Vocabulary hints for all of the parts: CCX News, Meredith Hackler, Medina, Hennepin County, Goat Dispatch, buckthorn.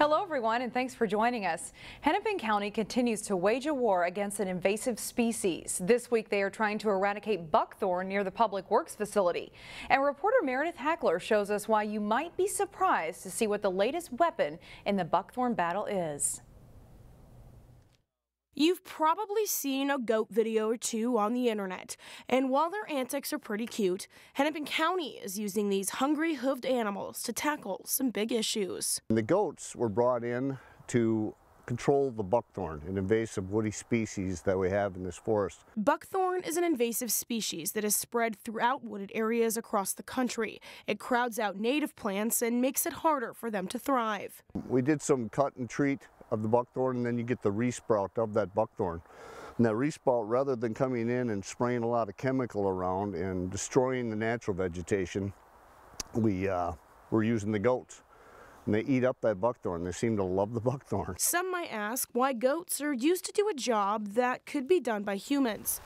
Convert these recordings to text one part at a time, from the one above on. Hello everyone, and thanks for joining us. Hennepin County continues to wage a war against an invasive species. This week they are trying to eradicate buckthorn near the Public Works facility. And reporter Meredith Hackler shows us why you might be surprised to see what the latest weapon in the buckthorn battle is. You've probably seen a goat video or two on the internet, and while their antics are pretty cute, Hennepin County is using these hungry hoofed animals to tackle some big issues. The goats were brought in to control the buckthorn, an invasive woody species that we have in this forest. Buckthorn is an invasive species that is spread throughout wooded areas across the country. It crowds out native plants and makes it harder for them to thrive. We did some cut and treat of the buckthorn, and then you get the resprout of that buckthorn. And that resprout, rather than coming in and spraying a lot of chemical around and destroying the natural vegetation, we're using the goats. And they eat up that buckthorn. They seem to love the buckthorn. Some might ask why goats are used to do a job that could be done by humans.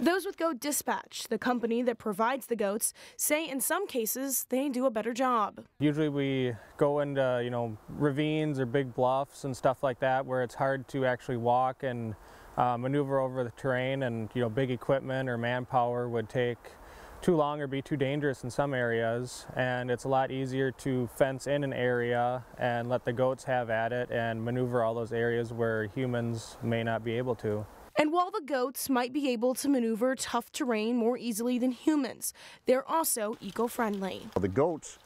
Those with Goat Dispatch, the company that provides the goats, say in some cases they do a better job. Usually we go into, ravines or big bluffs and stuff like that where it's hard to actually walk and maneuver over the terrain, and, big equipment or manpower would take too long or be too dangerous in some areas, and it's a lot easier to fence in an area and let the goats have at it and maneuver all those areas where humans may not be able to. And while the goats might be able to maneuver tough terrain more easily than humans, they're also eco-friendly. The goats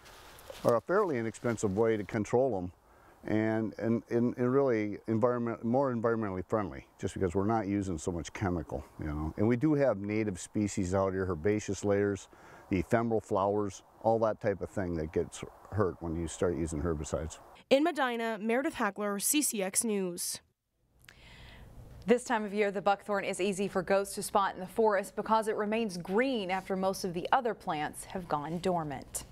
are a fairly inexpensive way to control them, and really more environmentally friendly, just because we're not using so much chemical, And we do have native species out here, herbaceous layers, the ephemeral flowers, all that type of thing that gets hurt when you start using herbicides. In Medina, Meredith Hackler, CCX News. This time of year, the buckthorn is easy for goats to spot in the forest because it remains green after most of the other plants have gone dormant.